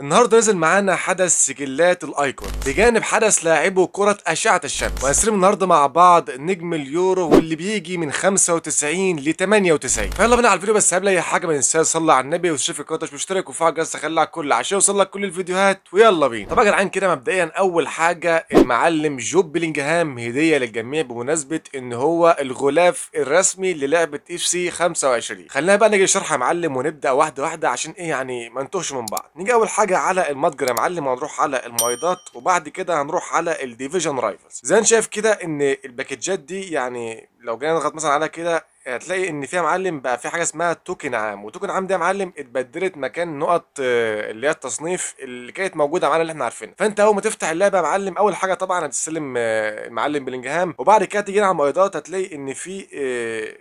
النهارده نزل معانا حدث سجلات الايكون بجانب حدث لاعبو كره اشعه الشمس، وهنستريم النهارده مع بعض نجم اليورو واللي بيجي من 95 ل 98. فيلا بينا على الفيديو، بس قبل اي حاجه ما تنساش تصلي على النبي وتشترك في القناه مش مشترك وفعل الجرس تخلي على كل عشان يوصلك كل الفيديوهات، ويلا بينا. طبعا يا جدعان كده مبدئيا اول حاجه المعلم جود بلينجهام هديه للجميع بمناسبه ان هو الغلاف الرسمي للعبه اف سي 25. خلينا بقى نيجي للشرح يا معلم ونبدا واحده واحده عشان ايه يعني ما نتوهش من بعض. نيجي اول حاجه على المتجر يا معلم، هنروح على المايضات وبعد كده هنروح على الديفيجن رايفلز. زي ما انت شايف كده ان الباكجات دي يعني لو جينا نضغط مثلا على كده هتلاقي ان فيها معلم بقى في حاجه اسمها توكن عام، وتوكن عام ده يا معلم اتبدلت مكان نقط اللي هي التصنيف اللي كانت موجوده معانا اللي احنا عارفينها. فانت اول ما تفتح اللعبه يا معلم اول حاجه طبعا هتستلم المعلم بلينجهام، وبعد كده تيجي على المؤيدات هتلاقي ان في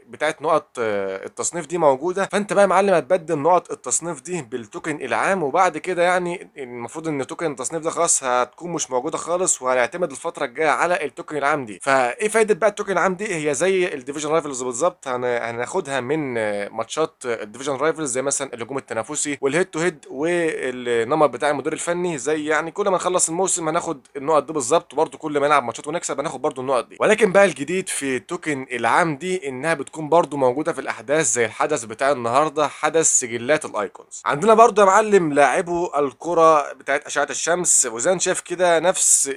بتاعه نقط التصنيف دي موجوده. فانت بقى يا معلم هتبدل نقط التصنيف دي بالتوكن العام، وبعد كده يعني المفروض ان توكن التصنيف ده خلاص هتكون مش موجوده خالص، وهنعتمد الفتره الجايه على التوكن العام دي. فايه فايده بقى التوكن العام دي؟ هي زي الديفيجن رايفلز بالظبط، هناخدها من ماتشات الديفيجن رايفلز زي مثلا الهجوم التنافسي والهيد تو هيد والنمط بتاع المدير الفني. زي يعني كل ما نخلص الموسم هناخد النقط دي بالظبط، وبرده كل ما نلعب ماتشات ونكسب هناخد برده النقط دي. ولكن بقى الجديد في التوكن العام دي انها بتكون برده موجوده في الاحداث زي الحدث بتاع النهارده حدث سجلات الايكونز. عندنا برده يا معلم لاعبو الكره بتاعت اشعه الشمس، وزي ما شايف كده نفس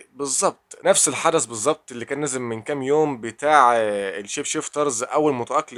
الحدث بالظبط اللي كان نزل من كام يوم بتاع الشيب شيفترز او المتاقلمين،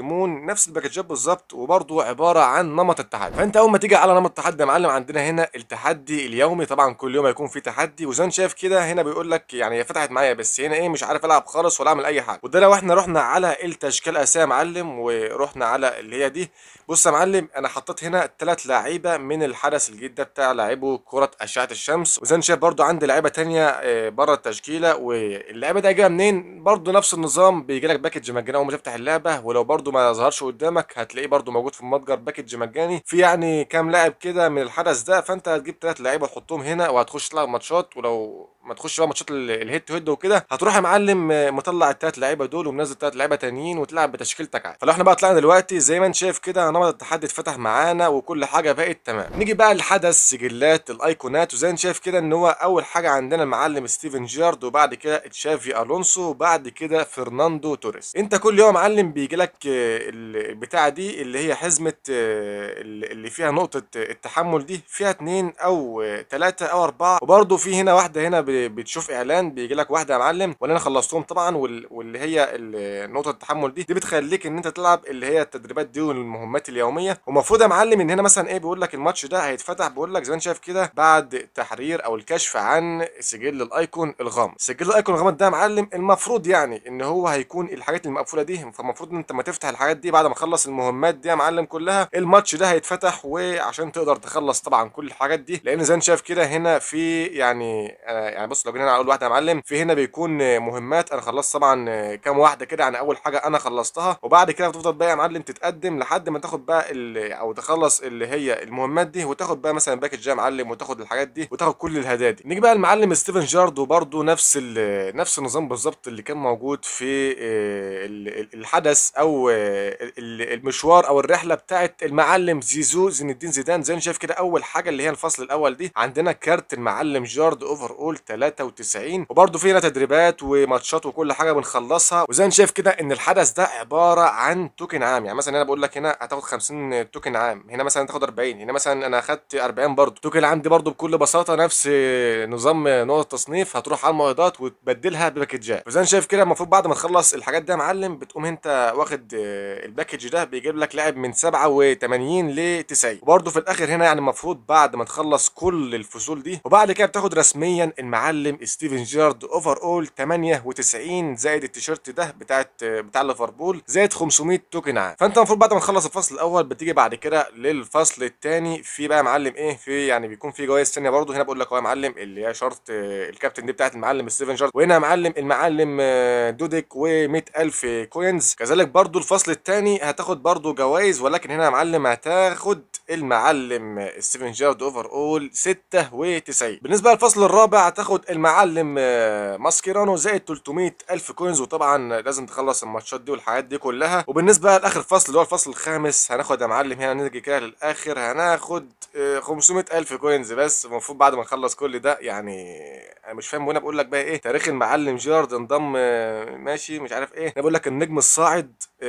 نفس الباكجات بالظبط، وبرده عباره عن نمط التحدي. فانت اول ما تيجي على نمط التحدي يا معلم عندنا هنا التحدي اليومي، طبعا كل يوم هيكون في تحدي. وزي ما شايف كده هنا بيقول لك يعني هي فتحت معايا بس هنا ايه مش عارف العب خالص ولا اعمل اي حاجه، وده لو احنا رحنا على التشكيل الاساسي يا معلم ورحنا على اللي هي دي. بص يا معلم انا حطيت هنا 3 لعيبه من الحدث الجديد ده بتاع لاعبو كره اشعه الشمس، وزي ما شايف برده عندي لعيبه ثانيه بره التشكيله. واللعيبه دي جايه منين؟ برده نفس النظام، بيجي لك باكج مجاني اول ما تفتح اللعبه، ولو برضو ما ظهرش قدامك هتلاقيه برضو موجود في المتجر باكج مجاني في يعني كام لاعب كده من الحدث ده. فانت هتجيب 3 لعيبه تحطهم هنا وهتخش تلعب ماتشات، ولو ما تخش بقى ماتشات الهيد تو هيد وكده هتروح يا معلم مطلع ال3 لعيبه دول ومنزل 3 لعيبه تانيين وتلعب بتشكيلتك عادي. فلو احنا بقى طلعنا دلوقتي زي ما انت شايف كده نمط التحدي اتفتح معانا وكل حاجه بقت تمام. نيجي بقى لحدث سجلات الايقونات، وزي ما انت شايف كده ان هو اول حاجه عندنا المعلم ستيفن جيرارد، وبعد كده تشافي الونسو، وبعد كده فرناندو توريس. انت كل يوم يا معلم بيجي لك البتاعه دي اللي هي حزمه اللي فيها نقطه التحمل دي، فيها 2 أو 3 أو 4، وبرده في هنا واحده هنا بتشوف اعلان بيجي لك واحده يا معلم وانا خلصتهم طبعا. واللي هي نقطه التحمل دي بتخليك ان انت تلعب اللي هي التدريبات دي والمهمات اليوميه. ومفروض يا معلم ان هنا مثلا ايه بيقول لك الماتش ده هيتفتح، بيقول لك زي ما انت شايف كده بعد تحرير او الكشف عن سجل الايكون الغامض. سجل الايكون الغامض ده يا معلم المفروض يعني ان هو هيكون الحاجات المقفوله دي، فالمفروض ان انت ما تفتح الحاجات دي بعد ما تخلص المهمات دي يا معلم كلها. الماتش ده هيتفتح وعشان تقدر تخلص طبعا كل الحاجات دي، لان زي ما انت شايف كده هنا في يعني بص لو جينا على اول واحده يا معلم في هنا بيكون مهمات انا خلصت طبعا كام واحده كده يعني اول حاجه انا خلصتها، وبعد كده بتفضل بقى يا معلم تتقدم لحد ما تاخد بقى او تخلص اللي هي المهمات دي وتاخد بقى مثلا باكج يا معلم وتاخد الحاجات دي وتاخد كل الهدايا دي. نيجي بقى المعلم ستيفن جيرارد، وبرده نفس النظام بالظبط اللي كان موجود في الحدث او المشوار او الرحله بتاعه المعلم زين الدين زيدان. زي ما شايف كده اول حاجه اللي هي الفصل الاول دي عندنا كارت المعلم جيرارد اوفر اول 93، وبرده في هنا تدريبات وماتشات وكل حاجه بنخلصها. وزي ما شايف كده ان الحدث ده عباره عن توكن عام، يعني مثلا انا بقول لك هنا هتاخد 50 توكن عام، هنا مثلا تاخد 40، هنا مثلا انا اخدت 40. برده توكن عام دي برده بكل بساطه نفس نظام نقط التصنيف، هتروح على المعيضات وتبدلها بباكجات. وزي ما شايف كده المفروض بعد ما تخلص الحاجات دي يا معلم بتقوم انت واخد الباكج ده بيجيب لك لاعب من 87 ل 90. وبرده في الاخر هنا يعني المفروض بعد ما تخلص كل الفصول دي وبعد كده بتاخد رسميا المعلم ستيفن جيرارد اوفر اول 98 زائد التيشيرت ده بتاع ليفربول زائد 500 توكن عام. فانت المفروض بعد ما تخلص الفصل الاول بتيجي بعد كده للفصل الثاني، في بقى يا معلم ايه في يعني بيكون في جوائز ثانيه برده. هنا بقول لك اهو يا معلم اللي هي شرط الكابتن دي بتاعت المعلم ستيفن جيرارد، وهنا يا معلم المعلم دوديك و100000 كوينز. كذلك برده الفصل الثاني هتاخد برضو جوائز، ولكن هنا يا معلم هتاخد المعلم ستيفن جيرارد اوفر اول 96. بالنسبه للفصل الرابع هتاخد المعلم ماسكيرانو زائد 300,000 كوينز، وطبعا لازم تخلص الماتشات دي والحاجات دي كلها. وبالنسبه لاخر فصل اللي هو الفصل الخامس هناخد يا معلم، هنا نيجي كده للاخر هناخد 500,000 كوينز بس، المفروض بعد ما نخلص كل ده. يعني انا مش فاهم وانا بقول لك بقى ايه تاريخ المعلم جيرارد انضم ماشي مش عارف ايه. انا بقول لك النجم الصاعد 1998،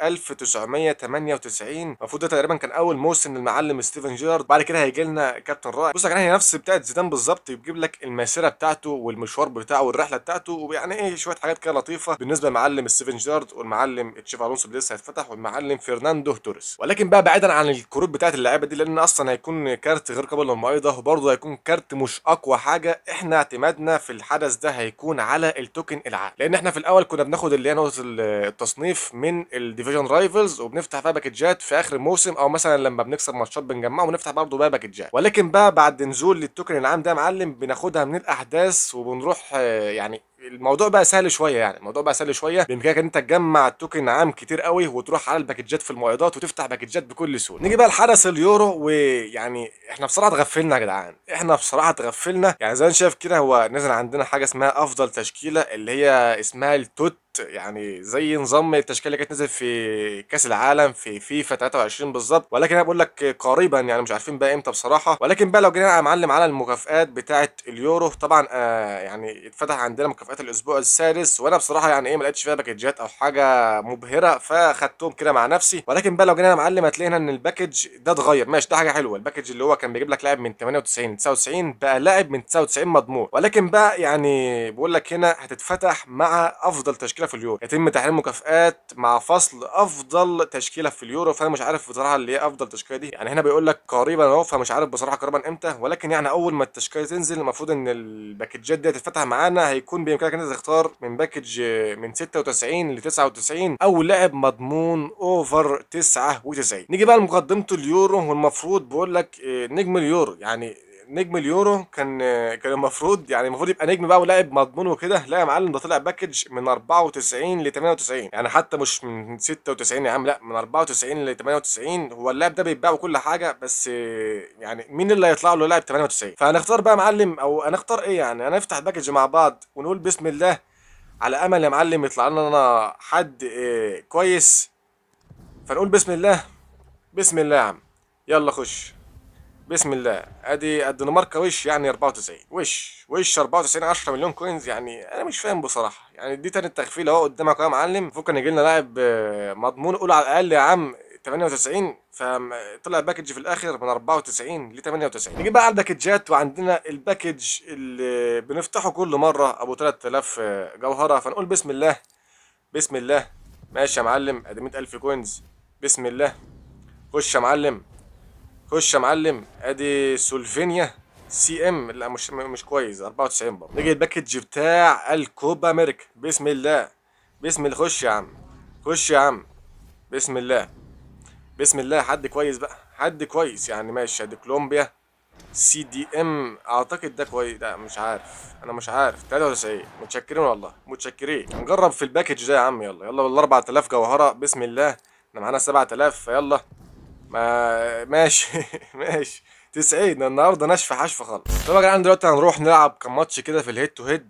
المفروض ده تقريبا كان اول موسم للمعلم ستيفن جيرارد. بعد كده هيجي لنا كابتن رائع. بص يا جدعان هي نفس بتاعه زيدان بالظبط، بيجيب لك المسيره بتاعته والمشوار بتاعه والرحله بتاعته، ويعني ايه شويه حاجات كده لطيفه بالنسبه لمعلم ستيفن جيرارد والمعلم تشافي الونسو اللي لسه هيتفتح والمعلم فرناندو توريس. ولكن بقى بعيدا عن الكروت بتاعه اللعيبه دي، لان اصلا هيكون كارت غير قابل للمعايضه، وبرضه هيكون كارت مش اقوى حاجه. احنا اعتمادنا في الحدث ده هيكون على التوكن العام، لان احنا في الاول كنا بناخد اللي هي نقطه التصنيف من الديفيجن رايفلز، وبنفتح بقى باكجات في اخر الموسم، او مثلا لما بنكسب ماتشات بنجمعه ونفتح برضه بقى باكجات. ولكن بقى بعد نزول للتوكن العام ده يا معلم بناخدها من الاحداث وبنروح، يعني الموضوع بقى سهل شويه، بامكانك ان انت تجمع توكن عام كتير قوي وتروح على الباكجات في المعايضات وتفتح باكجات بكل سهوله. نيجي بقى لحدث اليورو، ويعني احنا بصراحه اتغفلنا يا جدعان، يعني زي ما شايف كده هو نزل عندنا حاجه اسمها افضل تشكيله اللي هي اسمها التوت، يعني زي نظام التشكيله اللي كانت نزل في كاس العالم في فيفا 23 بالظبط. ولكن انا بقول لك قريبا، يعني مش عارفين بقى امتى بصراحه. ولكن بقى لو جينا يا معلم على المكافئات بتاعه اليورو، طبعا يعني اتفتح عندنا مكافئات الاسبوع السادس، وانا بصراحه يعني ايه ما لقيتش فيها باكجات او حاجه مبهره، فاخدتهم كده مع نفسي. ولكن بقى لو جينا يا معلم هتلاقي هنا ان الباكج ده اتغير، ماشي ده حاجه حلوه. الباكج اللي هو كان بيجيب لك لاعب من 98 99 بقى لاعب من 99 مضمون. ولكن بقى يعني بقول لك هنا هتتفتح مع افضل تشكيله في اليورو، يتم تحليل مكافآت مع فصل افضل تشكيله في اليورو. فانا مش عارف بصراحه اللي هي افضل تشكيله دي، يعني هنا بيقول لك قريبا اهو، فمش عارف بصراحه قريبا امتى. ولكن يعني اول ما التشكيله تنزل المفروض ان الباكجات دي هتتفتح معانا، هيكون بامكانك ان انت تختار من باكج من 96 ل 99 او لاعب مضمون اوفر 99. نيجي بقى لمقدمه اليورو، والمفروض بقول لك نجم اليورو، يعني نجم اليورو كان المفروض، يعني المفروض يبقى نجم بقى ولاعب مضمون وكده. لا يا معلم ده طلع باكج من 94 ل 98، يعني حتى مش من 96 يا عم، لا من 94 ل 98. هو اللاعب ده بيتباع وكل حاجه، بس يعني مين اللي هيطلع له لاعب 98؟ فهنختار بقى يا معلم، او هنختار ايه يعني، هنفتح باكج مع بعض ونقول بسم الله، على امل يا معلم يطلع لنا حد كويس. فنقول بسم الله، بسم الله يا عم، يلا خش بسم الله. ادي الدنمارك وش، يعني 94 وش 94 10 مليون كوينز. يعني انا مش فاهم بصراحه، يعني دي تاني التغفيل اهو قدامك يا معلم. المفروض كان يجي لنا لاعب مضمون قول على الاقل يا عم 98، فطلع باكج في الاخر من 94 ل 98. نيجي بقى على الباكجات، وعندنا الباكج اللي بنفتحه كل مره ابو 3000 جوهره. فنقول بسم الله، بسم الله، ماشي يا معلم، ادي 100,000 كوينز، بسم الله، خش يا معلم، خش يا معلم، ادي سولفينيا سي ام، لا مش كويس 94 برضه. نيجي الباكج بتاع الكوبا امريكا، بسم الله، بسم الله، خش يا عم، خش يا عم، بسم الله، بسم الله، حد كويس بقى، حد كويس يعني ماشي. ادي كولومبيا سي دي ام، اعتقد ده كويس، لا مش عارف، انا مش عارف 93. متشكرين والله، متشكرين، نجرب في الباكج ده يا عم، يلا يلا بال 4000 جوهره، بسم الله، احنا معانا 7000، فيلا ما ماشي ماشي 90. النهارده ناشفه حشفه خالص. طب يا جدعان دلوقتي هنروح نلعب كام ماتش كده في الهيد تو هيد،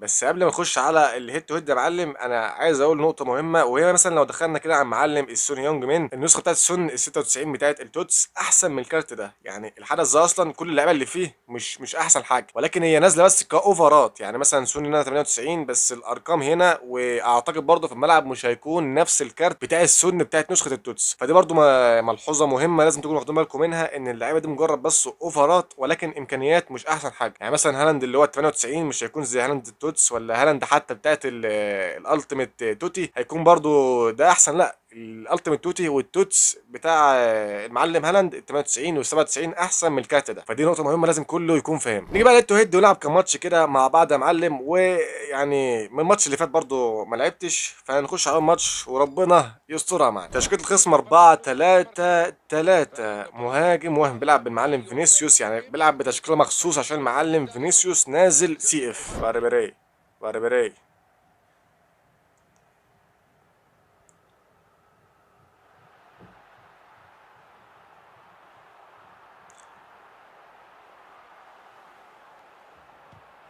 بس قبل ما نخش على الهيد تو هيد يا معلم انا عايز اقول نقطه مهمه، وهي مثلا لو دخلنا كده على معلم السون يونج من النسخه بتاعت السون ال 96 بتاعت التوتس احسن من الكارت ده. يعني الحدث ده اصلا كل اللعيبه اللي فيه مش احسن حاجه، ولكن هي نازله بس كاوفرات. يعني مثلا سون هنا 98 بس الارقام هنا، واعتقد برضه في الملعب مش هيكون نفس الكارت بتاع السون بتاعت نسخه التوتس. فدي برضه ملحوظه مهمه لازم تكونوا واخدين بالكم منها، ان اللعيبه دي مجرد بس اوفرات، ولكن امكانيات مش احسن حاجه. يعني مثلا هالاند اللي هو 98 مش هيكون زي هالاند التوتس، ولا هالاند حتى بتاعت الالتيميت توتي هيكون برضو ده احسن. لا الالتيميت توتي والتوتس بتاع المعلم هالاند ال 98 وال 97 احسن من الكارت ده، فدي نقطه مهمه لازم كله يكون فاهم. نيجي بقى للتو هيد ونلعب كام ماتش كده مع بعض يا معلم، ويعني من الماتش اللي فات برضو ما لعبتش، فهنخش على ماتش وربنا يسترها معانا. تشكيله الخصم 4-3-3، مهاجم وهم بيلعب بالمعلم فينيسيوس، يعني بيلعب بتشكيله مخصوص عشان المعلم فينيسيوس نازل سي اف. ريبيري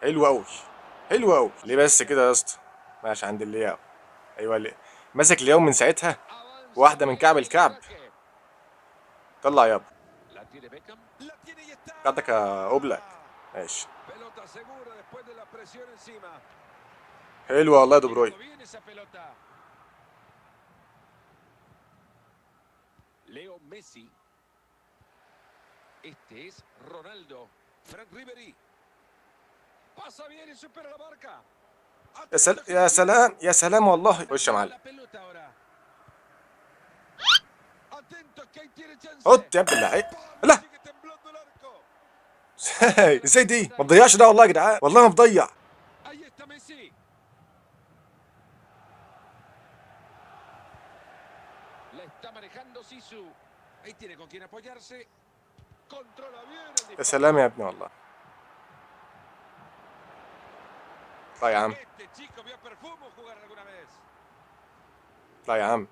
حلو قوي حلو قوي. ليه بس كده يا اسطى؟ ماشي عند اللياو. ايوه اللي ماسك لياو من ساعتها، واحده من كعب الكعب. طلع يابا قدك يا اوبلاك. ماشي حلو والله. دي بروين ليو ميسي. Este es Ronaldo. Frank Ribéry. Pasa bien y supera la barca. يا سلام يا سلام والله. خش يا معلم. حط يا ابن اللعيبه. لا ازاي دي؟ ما تضيعش ده والله يا جدعان، والله ما بضيع. يا سلام يا ابني والله. لا يا عم لا يا عم.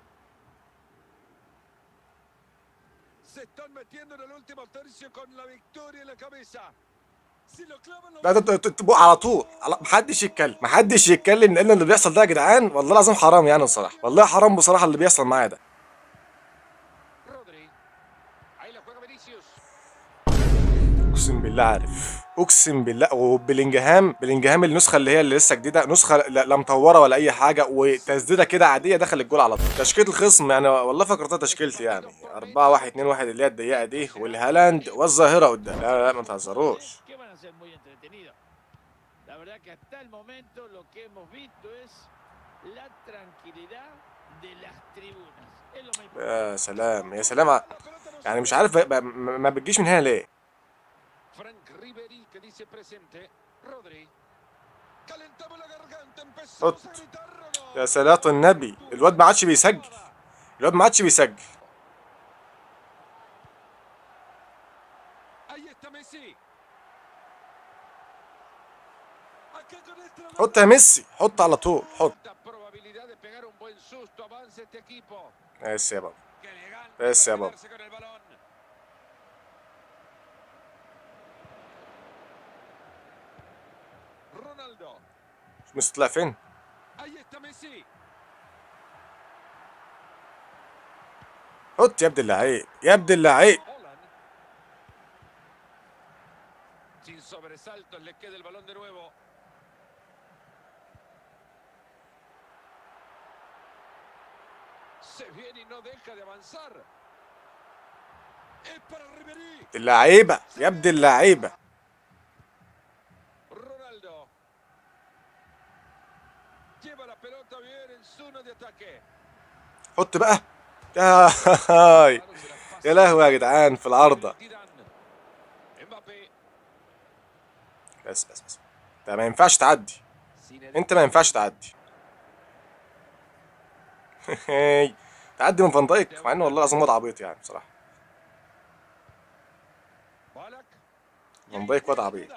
لا ده تبقى على طول، محدش يتكلم محدش يتكلم، لان اللي بيحصل ده يا جدعان والله العظيم حرام يعني بصراحه، والله حرام بصراحه اللي بيحصل معايا ده. اقسم بالله عارف، اقسم بالله. وبلينجهام، بلينجهام النسخه اللي هي اللي لسه جديده، نسخه لا مطوره ولا اي حاجه، وتسديده كده عاديه دخل الجول على طول. تشكيله الخصم يعني والله فكرتها تشكيلتي يعني 4-1-2-1 اللي هي الضيقه دي، والهالاند والظاهره قدام. لا لا ما تهزروش. يا سلام يا سلام يعني مش عارف ما بتجيش من هنا ليه. فرانك ريبيري che dice presente رودري. calentamos la garganta empezamos a gritarlo. يا صلاة النبي الواد ما عادش بيسجل، الواد ما عادش بيسجل. حط يا ميسي، حط على طول، حط. بس يا بابا بس يا بابا. مش طلع فين؟ حط يا ابن اللعيب يا ابن اللعيب. اللعيبه يا ابن اللعيبه. حط بقى يا لهوي يا جدعان في العارضه. بس بس بس ده ما ينفعش تعدي، انت ما ينفعش تعدي. تعدي من فان دايك، مع انه والله العظيم واد عبيط يعني بصراحه. فان دايك واد عبيط.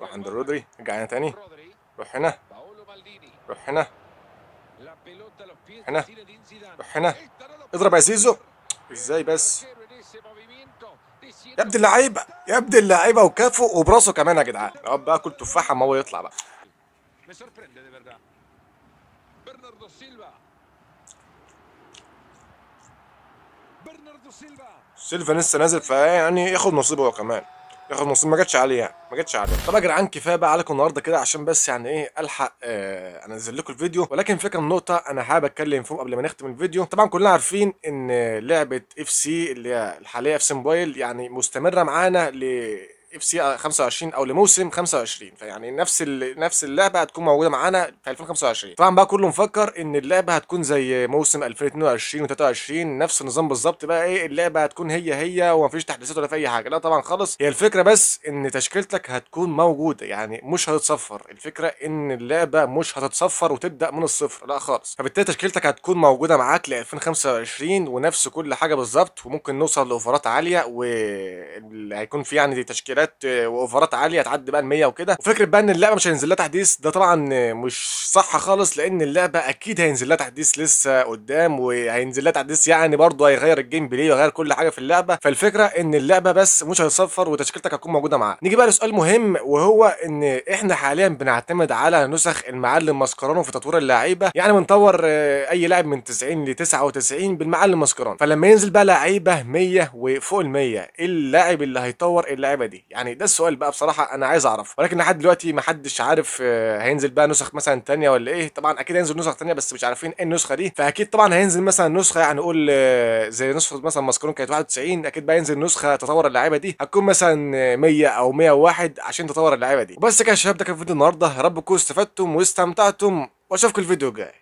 روح عند رودري، ارجع هنا تاني، روح هنا، روح هنا، هنا، روح هنا، اضرب يا زيزو. ازاي بس؟ يا ابن اللعيبه يا ابن اللعيبه، وكافه وبراسه كمان يا جدعان. اقعد بقى كل تفاحه ما هو يطلع بقى. سيلفا لسه نازل، فيعني ياخد نصيبه هو كمان، ياخد نص. ما جاتش عليه يعني ما جاتش عليه. طب يا جدعان كفايه بقى عليكم النهارده كده، عشان بس يعني ايه الحق انزل لكم الفيديو. ولكن في كام نقطه انا حابب اتكلم فيهم قبل ما نختم الفيديو. طبعا كلنا عارفين ان لعبه اف سي اللي هي الحاليه اف سي موبايل يعني مستمره معانا ل اف سي 25 او لموسم 25، فيعني نفس اللعبه هتكون موجوده معانا في 2025. طبعا بقى كله مفكر ان اللعبه هتكون زي موسم 2022 و23 نفس النظام بالظبط. بقى ايه اللعبه هتكون هي ومفيش تحديثات ولا في اي حاجه. لا طبعا خالص. هي الفكره بس ان تشكيلتك هتكون موجوده، يعني مش هتتصفر. الفكره ان اللعبه مش هتتصفر وتبدا من الصفر، لا خالص. فبالتالي تشكيلتك هتكون موجوده معاك ل 2025 ونفس كل حاجه بالظبط، وممكن نوصل لاوفرات عاليه، وهيكون في يعني تشكيلات تغييرات واوفرات عاليه تعدي بقى ال 100 وكده. وفكره بقى ان اللعبه مش هينزل لها تحديث ده طبعا مش صح خالص، لان اللعبه اكيد هينزل لها تحديث لسه قدام، وهينزل لها تحديث يعني برضه هيغير الجيم بلاي وهيغير كل حاجه في اللعبه. فالفكره ان اللعبه بس مش هتصفر وتشكيلتك هتكون موجوده معاها. نيجي بقى لسؤال مهم، وهو ان احنا حاليا بنعتمد على نسخ المعلم ماسكرانو في تطوير اللعيبه، يعني بنطور اي لاعب من 90 ل 99 بالمعلم ماسكرانو. فلما ينزل بقى لعيبه 100 وفوق ال 100 اللاعب اللي هيطور اللعيبه دي، يعني ده السؤال بقى بصراحه انا عايز اعرفه، ولكن لحد دلوقتي ما حدش عارف هينزل بقى نسخ مثلا ثانيه ولا ايه. طبعا اكيد هينزل نسخ ثانيه بس مش عارفين ايه النسخه دي. فاكيد طبعا هينزل مثلا نسخه، يعني نقول زي نسخه مثلا ماسكرانو كانت 91، اكيد بقى ينزل نسخه تطور اللعيبه دي هتكون مثلا 100 او 101 عشان تطور اللعيبه دي. وبس كده يا شباب، ده كان فيديو النهارده، يا رب تكونوا استفدتم واستمتعتم، واشوفكم الفيديو الجاي.